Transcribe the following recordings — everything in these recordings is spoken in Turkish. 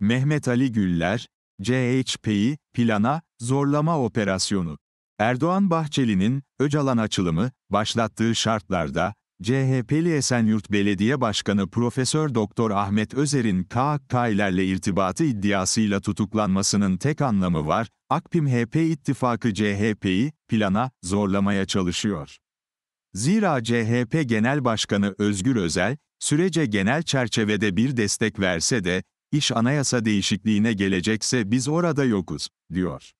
Mehmet Ali Güller, CHP'yi plana, zorlama operasyonu. Erdoğan Bahçeli'nin Öcalan açılımı başlattığı şartlarda CHP'li Esenyurt Belediye Başkanı Profesör Doktor Ahmet Özer'in KCK'lerle irtibatı iddiasıyla tutuklanmasının tek anlamı var. AKP-MHP ittifakı CHP'yi plana zorlamaya çalışıyor. Zira CHP Genel Başkanı Özgür Özel, sürece genel çerçevede bir destek verse de, iş anayasa değişikliğine gelecekse biz orada yokuz, diyor.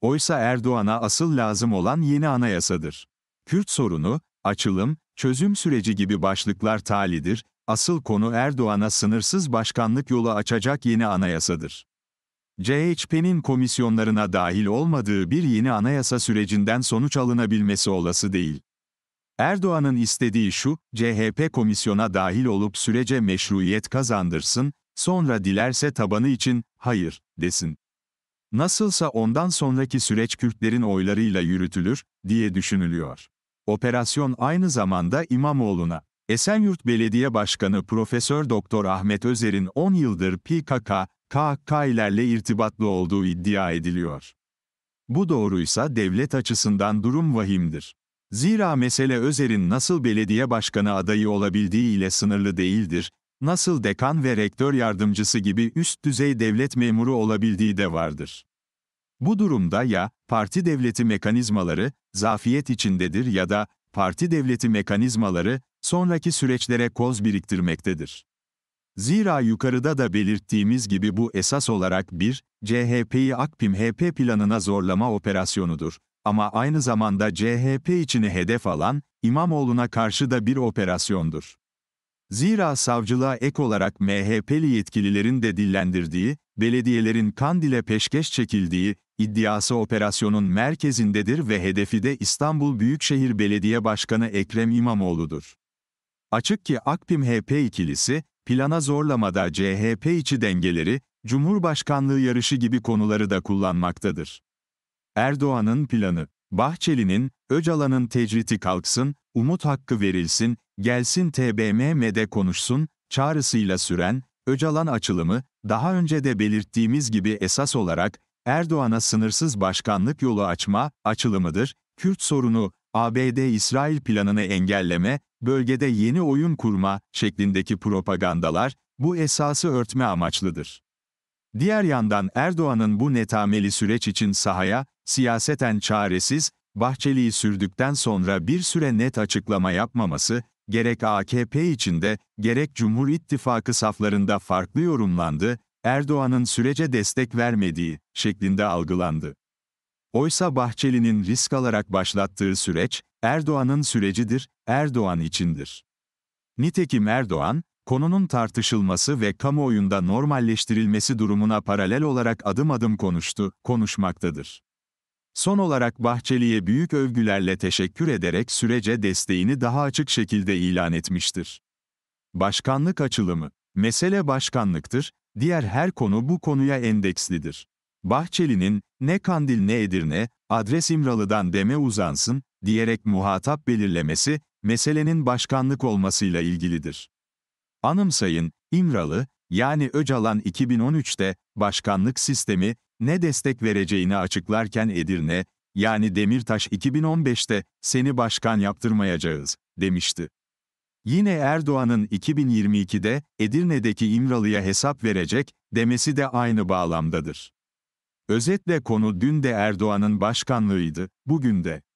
Oysa Erdoğan'a asıl lazım olan yeni anayasadır. Kürt sorunu, açılım, çözüm süreci gibi başlıklar talidir, asıl konu Erdoğan'a sınırsız başkanlık yolu açacak yeni anayasadır. CHP'nin komisyonlarına dahil olmadığı bir yeni anayasa sürecinden sonuç alınabilmesi olası değil. Erdoğan'ın istediği şu, CHP komisyona dahil olup sürece meşruiyet kazandırsın, sonra dilerse tabanı için hayır desin. Nasılsa ondan sonraki süreç Kürtlerin oylarıyla yürütülür, diye düşünülüyor. Operasyon aynı zamanda İmamoğlu'na, Esenyurt Belediye Başkanı Profesör Doktor Ahmet Özer'in 10 yıldır PKK, KCK'lerle irtibatlı olduğu iddia ediliyor. Bu doğruysa devlet açısından durum vahimdir. Zira mesele Özer'in nasıl belediye başkanı adayı olabildiği ile sınırlı değildir, nasıl dekan ve rektör yardımcısı gibi üst düzey devlet memuru olabildiği de vardır. Bu durumda ya parti devleti mekanizmaları zafiyet içindedir ya da parti devleti mekanizmaları sonraki süreçlere koz biriktirmektedir. Zira yukarıda da belirttiğimiz gibi bu esas olarak bir, CHP'yi AKP-MHP planına zorlama operasyonudur. Ama aynı zamanda CHP içini hedef alan, İmamoğlu'na karşı da bir operasyondur. Zira savcılığa ek olarak MHP'li yetkililerin de dillendirdiği, belediyelerin Kandil'e peşkeş çekildiği iddiası operasyonun merkezindedir ve hedefi de İstanbul Büyükşehir Belediye Başkanı Ekrem İmamoğlu'dur. Açık ki AKP-MHP ikilisi, plana zorlamada CHP içi dengeleri, Cumhurbaşkanlığı yarışı gibi konuları da kullanmaktadır. Erdoğan'ın planı, Bahçeli'nin, Öcalan'ın tecriti kalksın, umut hakkı verilsin, gelsin TBMM'de konuşsun, çağrısıyla süren, Öcalan açılımı, daha önce de belirttiğimiz gibi esas olarak, Erdoğan'a sınırsız başkanlık yolu açma, açılımıdır, Kürt sorunu, ABD-İsrail planını engelleme, bölgede yeni oyun kurma, şeklindeki propagandalar, bu esası örtme amaçlıdır. Diğer yandan Erdoğan'ın bu netameli süreç için sahaya, siyaseten çaresiz, Bahçeli'yi sürdükten sonra bir süre net açıklama yapmaması, gerek AKP içinde, gerek Cumhur İttifakı saflarında farklı yorumlandı, Erdoğan'ın sürece destek vermediği şeklinde algılandı. Oysa Bahçeli'nin risk alarak başlattığı süreç, Erdoğan'ın sürecidir, Erdoğan içindir. Nitekim Erdoğan, konunun tartışılması ve kamuoyunda normalleştirilmesi durumuna paralel olarak adım adım konuşmaktadır. Son olarak Bahçeli'ye büyük övgülerle teşekkür ederek sürece desteğini daha açık şekilde ilan etmiştir. Başkanlık açılımı, mesele başkanlıktır, diğer her konu bu konuya endekslidir. Bahçeli'nin, ne Kandil ne Edirne, adres İmralı'dan deme uzansın, diyerek muhatap belirlemesi, meselenin başkanlık olmasıyla ilgilidir. Anımsayın, İmralı, yani Öcalan 2013'te, başkanlık sistemi, ne destek vereceğini açıklarken Edirne, yani Demirtaş 2015'te, seni başkan yaptırmayacağız, demişti. Yine Erdoğan'ın 2022'de, Edirne'deki İmralı'ya hesap verecek, demesi de aynı bağlamdadır. Özetle konu dün de Erdoğan'ın başkanlığıydı, bugün de.